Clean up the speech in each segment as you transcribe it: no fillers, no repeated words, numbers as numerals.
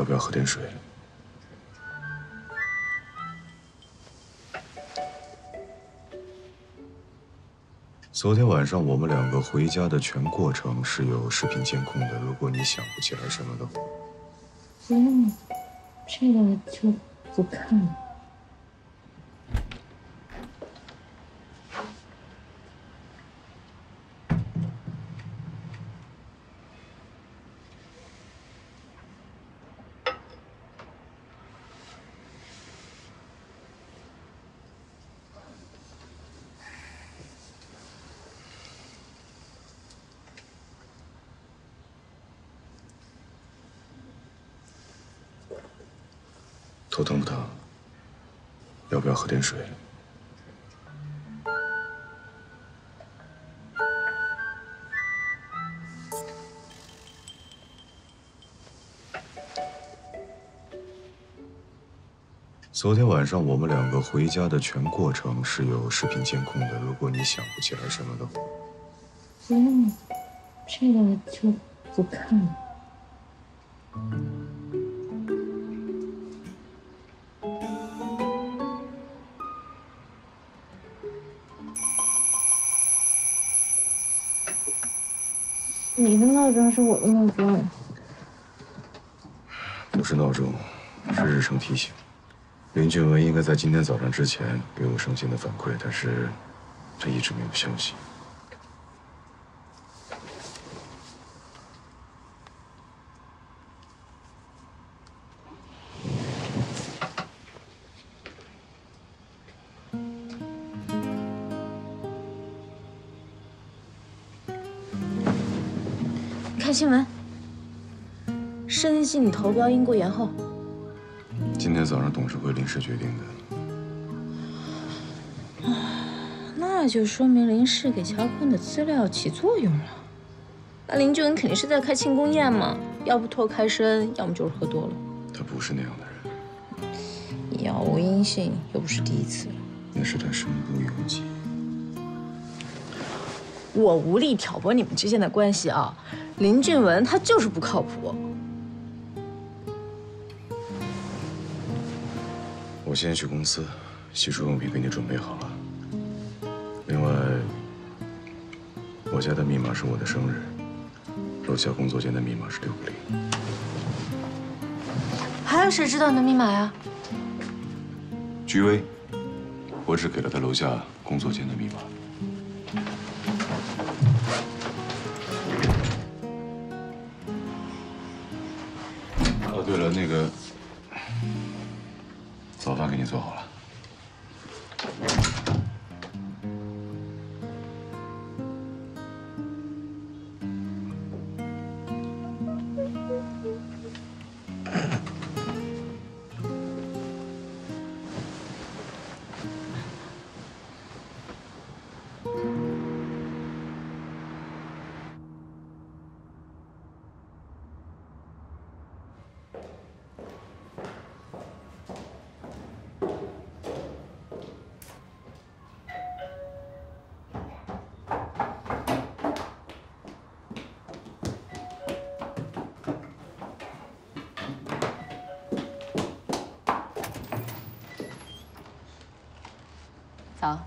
要不要喝点水？昨天晚上我们两个回家的全过程是有视频监控的，如果你想不起来什么的话，这个就不看了。头疼不疼？要不要喝点水？昨天晚上我们两个回家的全过程是有视频监控的，如果你想不起来什么的话，这个就不看了。 你的闹钟是我的闹钟，不是闹钟，是日程提醒。林俊文应该在今天早上之前给我升信的反馈，但是他一直没有消息。看新闻，深圳系拟投标因故延后。今天早上董事会临时决定的。那就说明林氏给乔坤的资料起作用了。那林俊文肯定是在开庆功宴嘛，要不脱开身，要么就是喝多了。他不是那样的人。你杳无音信又不是第一次。那是他身不由己。我无力挑拨你们之间的关系啊。 林俊文他就是不靠谱。我先去公司，洗漱用品给你准备好了。另外，我家的密码是我的生日，楼下工作间的密码是650。还有谁知道你的密码呀？菊薇，我只给了他楼下工作间的密码。 对了，那个早饭给你做好了。早，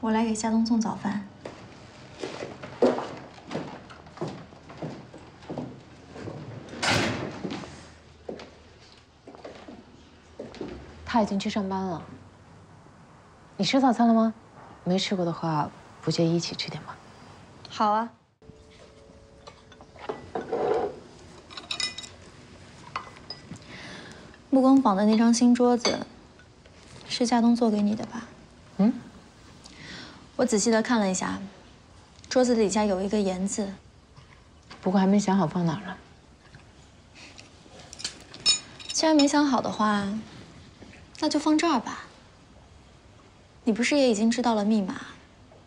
我来给夏冬送早饭。他已经去上班了。你吃早餐了吗？没吃过的话，不介意一起吃点吗？好啊。 木工坊的那张新桌子，是夏冬做给你的吧？嗯，我仔细的看了一下，桌子底下有一个“言”字，不过还没想好放哪儿了。既然没想好的话，那就放这儿吧。你不是也已经知道了密码，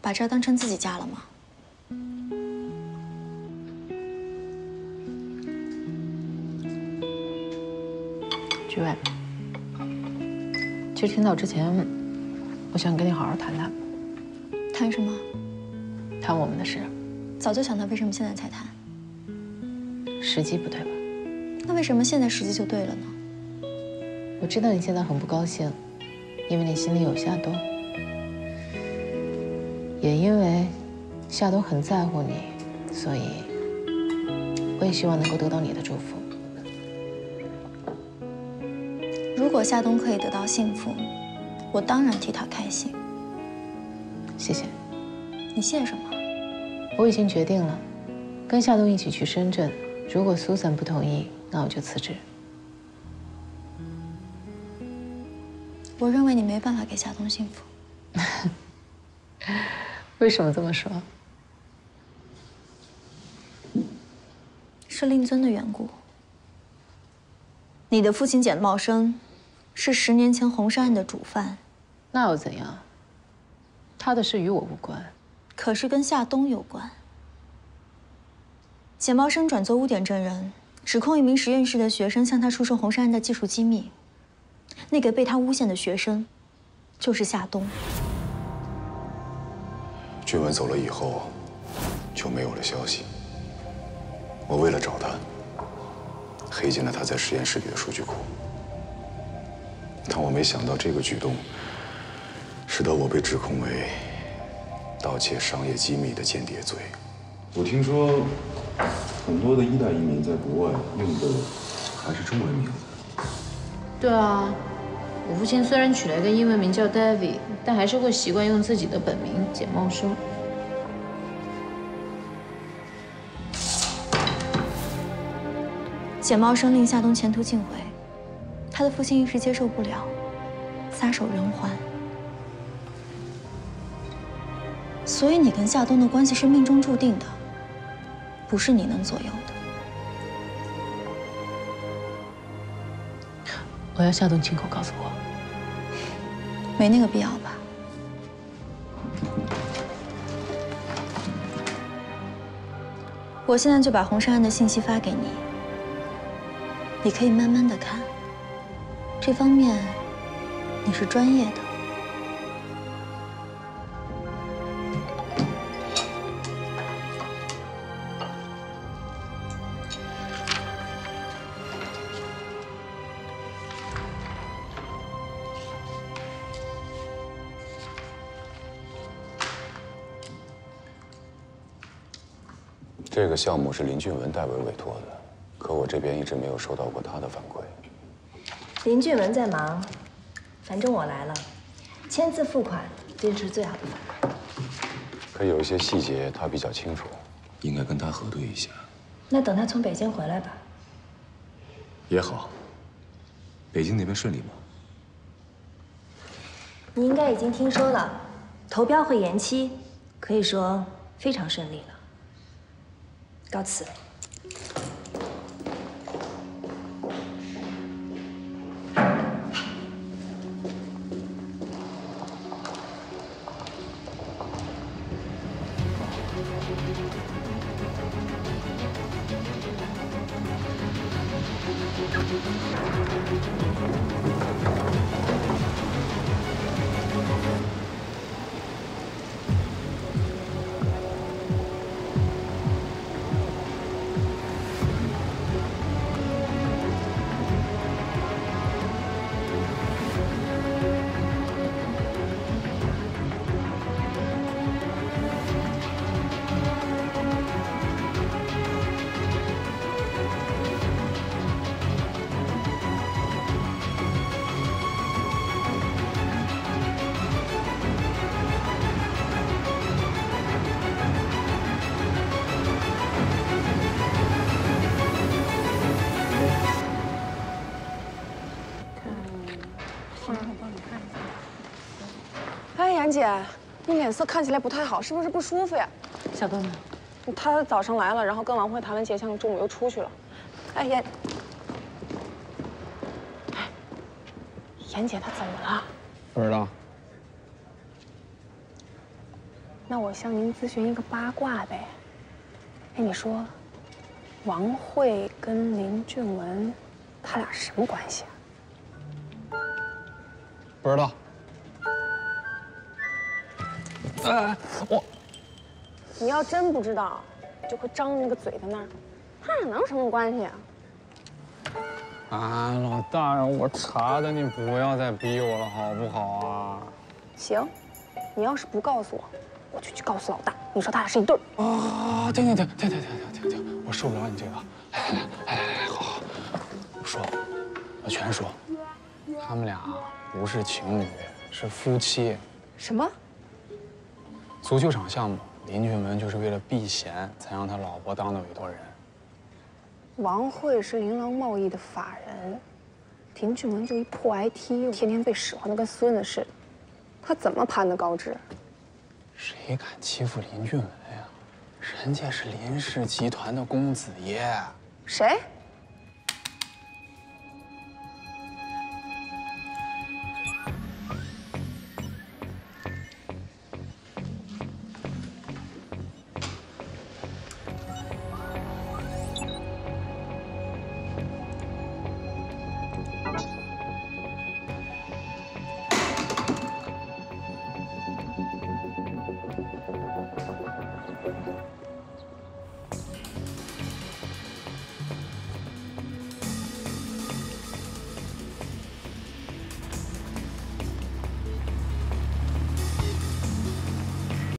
把这儿当成自己家了吗？ 菊薇，其实挺早之前，我想跟你好好谈谈。谈什么？谈我们的事。早就想谈，为什么现在才谈？时机不对吧？那为什么现在时机就对了呢？我知道你现在很不高兴，因为你心里有夏冬，也因为夏冬很在乎你，所以我也希望能够得到你的祝福。如果夏冬可以得到幸福，我当然替他开心。谢谢。你谢什么？我已经决定了，跟夏冬一起去深圳。如果Susan不同意，那我就辞职。我认为你没办法给夏冬幸福。为什么这么说？是令尊的缘故。你的父亲简茂生，是10年前红山案的主犯。那又怎样？他的事与我无关。可是跟夏冬有关。 简茂生转做污点证人，指控一名实验室的学生向他出售红山案的技术机密。那个被他诬陷的学生，就是夏冬。俊文走了以后，就没有了消息。我为了找他，黑进了他在实验室里的数据库。但我没想到这个举动，使得我被指控为盗窃商业机密的间谍罪。我听说。 很多的一代移民在国外用的还是中文名字。对啊，我父亲虽然取了一个英文名叫 David， 但还是会习惯用自己的本名简茂生。简茂生令夏冬前途尽毁，他的父亲一时接受不了，撒手人寰。所以你跟夏冬的关系是命中注定的。 不是你能左右的。我要夏冬亲口告诉我。没那个必要吧？我现在就把红山案的信息发给你，你可以慢慢的看。这方面你是专业的。 这个项目是林俊文代为委托的，可我这边一直没有收到过他的反馈。林俊文在忙，反正我来了，签字付款，这是最好的反馈。可有一些细节他比较清楚，应该跟他核对一下。那等他从北京回来吧。也好。北京那边顺利吗？你应该已经听说了，投标会延期，可以说非常顺利了。 告辞。姐，你脸色看起来不太好，是不是不舒服呀？小冬呢？她早上来了，然后跟王慧谈了结项，中午又出去了。哎，妍姐，她怎么了？不知道。那我向您咨询一个八卦呗。哎，你说，王慧跟林俊文，他俩什么关系啊？不知道。 哎，我，你要真不知道，就快张那个嘴在那儿，他俩能什么关系啊？啊，老大人，我查的，你不要再逼我了，好不好啊？行，你要是不告诉我，我就去告诉老大，你说他俩是一对儿。啊！停！我受不了你这个，来，好，我全说，他们俩不是情侣，是夫妻。什么？足球场项目，林俊文就是为了避嫌，才让他老婆当的委托人。 王慧是琳琅贸易的法人，林俊文就一破 IT， 天天被使唤的跟孙子似的，他怎么攀得高枝？谁敢欺负林俊文呀？人家是林氏集团的公子爷。谁？